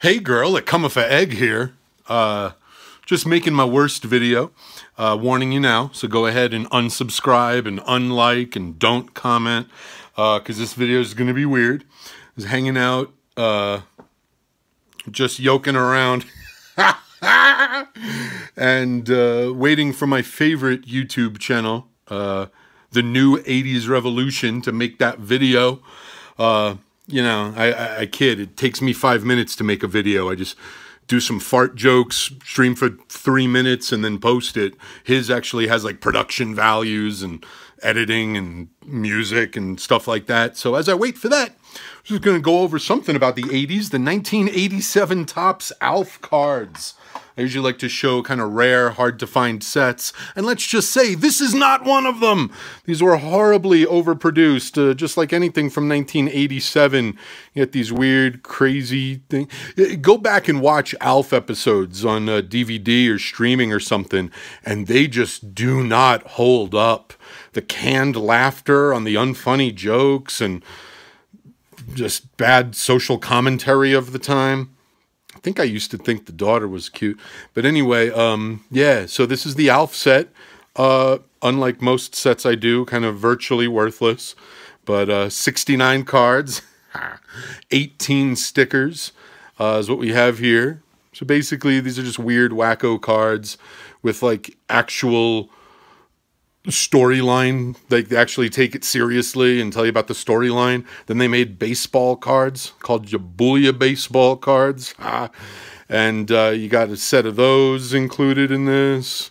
Hey girl, it cometh a egg here. Just making my worst video. Warning you now, so go ahead and unsubscribe and unlike and don't comment, because this video is going to be weird. I was hanging out, just yoking around and waiting for my favorite YouTube channel, The New 80s Revolution, to make that video. You know, I kid. It takes me 5 minutes to make a video. I just do some fart jokes, stream for 3 minutes, and then post it. His actually has, like, production values and editing and music and stuff like that. So as I wait for that, I'm just going to go over something about the 80s. The 1987 Topps ALF cards. I usually like to show kind of rare, hard-to-find sets. And let's just say, this is not one of them! These were horribly overproduced, just like anything from 1987. You get these weird, crazy things. Go back and watch ALF episodes on DVD or streaming or something, and they just do not hold up. The canned laughter on the unfunny jokes and just bad social commentary of the time. I think I used to think the daughter was cute. But anyway, yeah, so this is the ALF set. Unlike most sets I do, kind of virtually worthless. But 69 cards, 18 stickers is what we have here. So basically, these are just weird wacko cards with, like, actual storyline. They actually take it seriously and tell you about the storyline. Then they made baseball cards called Jabulia baseball cards. And you got a set of those included in this.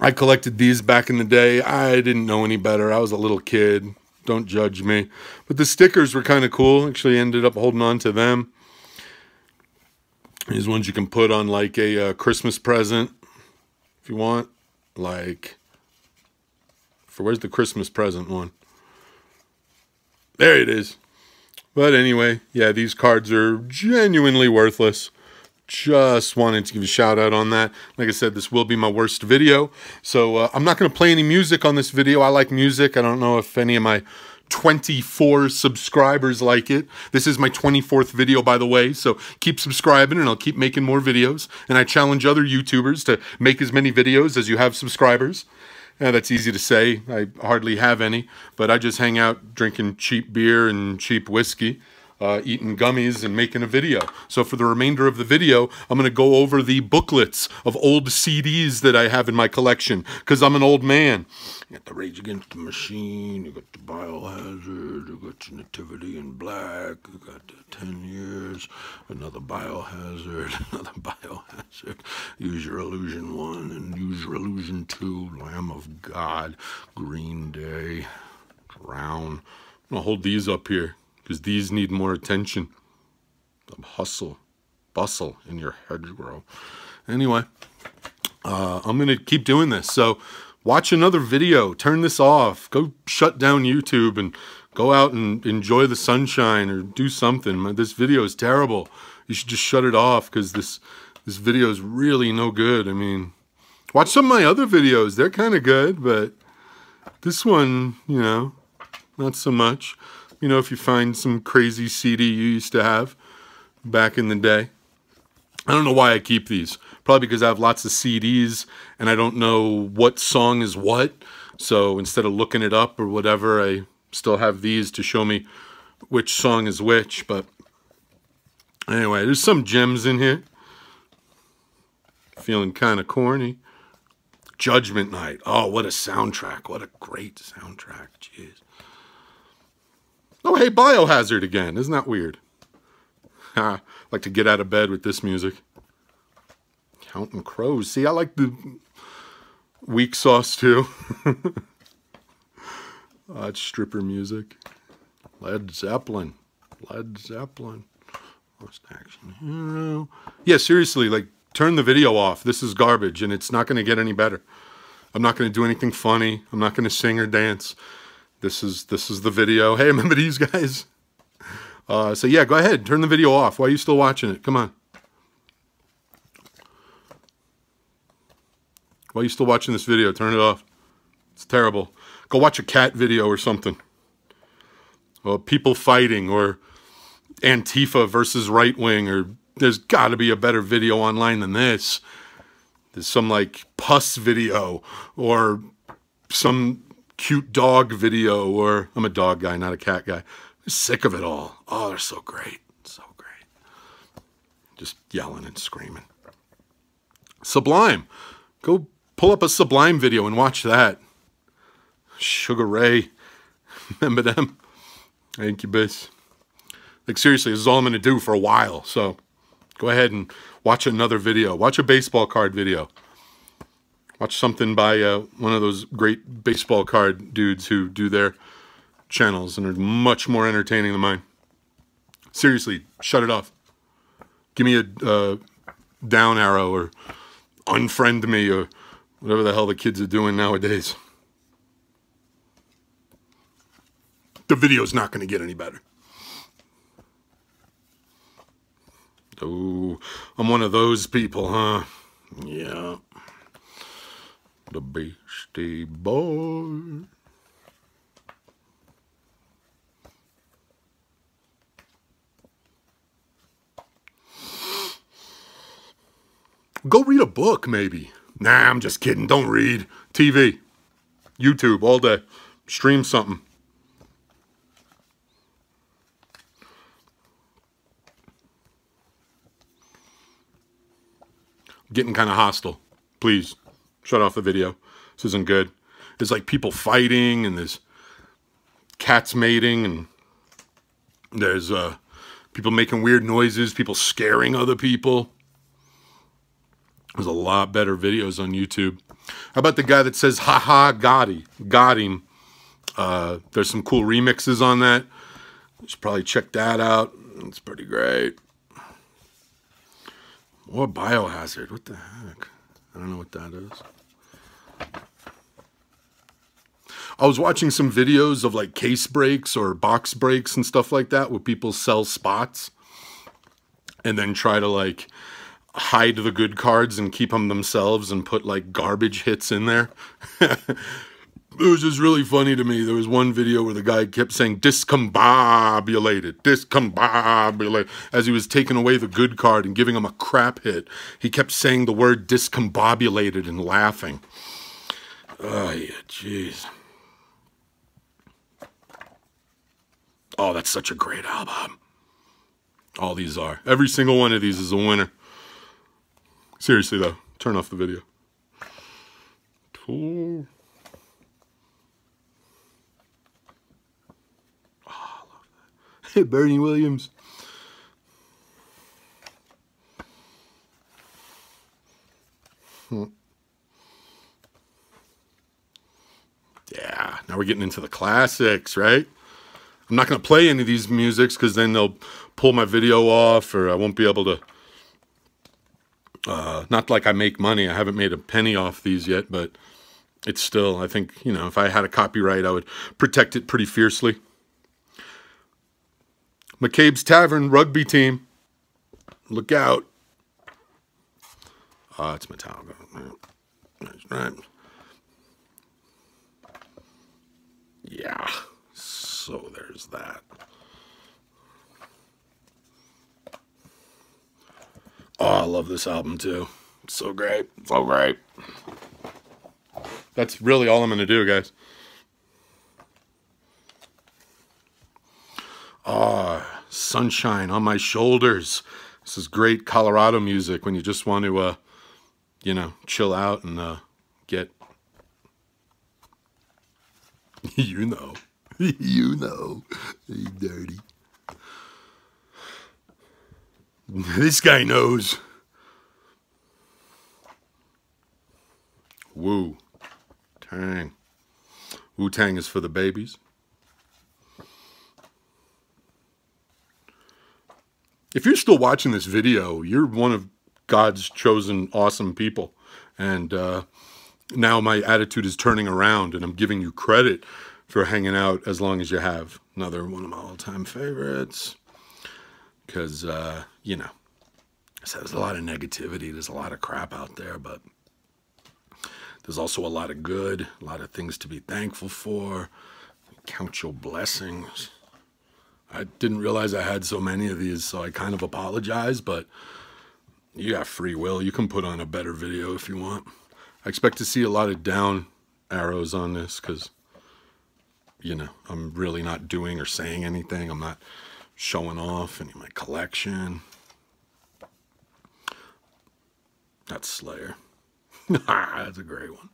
I collected these back in the day. I didn't know any better. I was a little kid. Don't judge me. But the stickers were kind of cool. Actually ended up holding on to them. These ones you can put on, like, a Christmas present if you want. Like, where's the Christmas present one? There it is. But anyway, yeah, these cards are genuinely worthless. Just wanted to give a shout out on that. Like I said, this will be my worst video. So I'm not going to play any music on this video. I like music. I don't know if any of my 24 subscribers like it. This is my 24th video, by the way, so keep subscribing and I'll keep making more videos. And I challenge other YouTubers to make as many videos as you have subscribers. Yeah, that's easy to say. I hardly have any, but I just hang out drinking cheap beer and cheap whiskey, eating gummies and making a video. So for the remainder of the video, I'm going to go over the booklets of old CDs that I have in my collection, because I'm an old man. You got the Rage Against the Machine, you got the Biohazard, you got the Nativity in Black, you got the 10 Years, another Biohazard, another Biohazard, Use Your Illusion 1 and Use Your Illusion 2, Lamb of God, Green Day, Drown. I'm going to hold these up here because these need more attention. The hustle, bustle in your hedgerow. Anyway, I'm going to keep doing this. So watch another video. Turn this off. Go shut down YouTube and go out and enjoy the sunshine or do something. This video is terrible. You should just shut it off, because this video is really no good. I mean, watch some of my other videos. They're kind of good, but this one, you know, not so much. You know, if you find some crazy CD you used to have back in the day. I don't know why I keep these. Probably because I have lots of CDs and I don't know what song is what. So instead of looking it up or whatever, I still have these to show me which song is which. But anyway, there's some gems in here. Feeling kind of corny. Judgment Night. Oh, what a soundtrack. What a great soundtrack. Jeez. Oh, hey, Biohazard again. Isn't that weird? I like to get out of bed with this music. Counting Crows. See, I like the weak sauce, too. Oh, it's stripper music. Led Zeppelin. Led Zeppelin. Most action hero. Yeah, seriously, like, turn the video off. This is garbage, and it's not going to get any better. I'm not going to do anything funny. I'm not going to sing or dance. This is the video. Hey, remember these guys? So yeah, go ahead. Turn the video off. Why are you still watching it? Come on. Why are you still watching this video? Turn it off. It's terrible. Go watch a cat video or something. Or people fighting, or Antifa versus right wing, or there's got to be a better video online than this. There's some like pus video or some cute dog video, or I'm a dog guy, not a cat guy. I'm sick of it all. Oh, they're so great. So great. Just yelling and screaming. Sublime. Go pull up a Sublime video and watch that. Sugar Ray. Remember them? Incubus. Like, seriously, this is all I'm going to do for a while. So go ahead and watch another video. Watch a baseball card video. Watch something by one of those great baseball card dudes who do their channels and are much more entertaining than mine. Seriously, shut it off. Give me a down arrow or unfriend me or whatever the hell the kids are doing nowadays. The video's not going to get any better. Oh, I'm one of those people, huh? Yeah. The Beastie Boy. Go read a book, maybe. Nah, I'm just kidding. Don't read. TV, YouTube, all day. Stream something. Getting kind of hostile. Please, shut off the video. This isn't good. There's like people fighting, and there's cats mating, and there's people making weird noises, people scaring other people. There's a lot better videos on YouTube. How about the guy that says, haha, got him. There's some cool remixes on that. You should probably check that out. It's pretty great. Or Biohazard. What the heck? I don't know what that is. I was watching some videos of like case breaks or box breaks and stuff like that where people sell spots and then try to like hide the good cards and keep them themselves and put like garbage hits in there. It was just really funny to me. There was one video where the guy kept saying discombobulated, discombobulated. As he was taking away the good card and giving him a crap hit, he kept saying the word discombobulated and laughing. Oh, yeah, jeez. Oh, that's such a great album. All these are. Every single one of these is a winner. Seriously, though, turn off the video. Cool. Hey, Bernie Williams. Yeah, now we're getting into the classics, right? I'm not going to play any of these musics because then they'll pull my video off or I won't be able to... not like I make money. I haven't made a penny off these yet, but it's still, I think, you know, if I had a copyright, I would protect it pretty fiercely. McCabe's Tavern rugby team. Look out. Oh, it's Metallica. That's right. Yeah. So there's that. Oh, I love this album too. It's so great. So great. That's really all I'm going to do, guys. Ah, sunshine on my shoulders. This is great Colorado music when you just want to, you know, chill out and get, you know, you know, dirty. This guy knows. Wu Tang. Wu Tang is for the babies. If you're still watching this video, you're one of God's chosen awesome people. And now my attitude is turning around and I'm giving you credit for hanging out as long as you have. Another one of my all-time favorites. Because, you know, so there's a lot of negativity. There's a lot of crap out there, but there's also a lot of good, a lot of things to be thankful for. Count your blessings. I didn't realize I had so many of these, so I kind of apologize, but you got free will. You can put on a better video if you want. I expect to see a lot of down arrows on this because, you know, I'm really not doing or saying anything. I'm not showing off any of my collection. That's Slayer. That's a great one.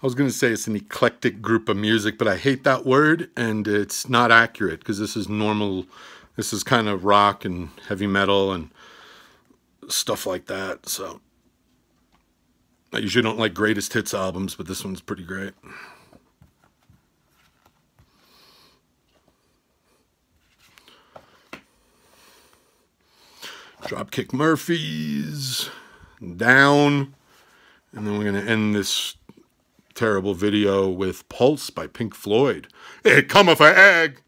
I was going to say it's an eclectic group of music, but I hate that word, and it's not accurate because this is normal. This is kind of rock and heavy metal and stuff like that. So I usually don't like greatest hits albums, but this one's pretty great. Dropkick Murphys, Down, and then we're going to end this terrible video with Pulse by Pink Floyd. It cometh a egg.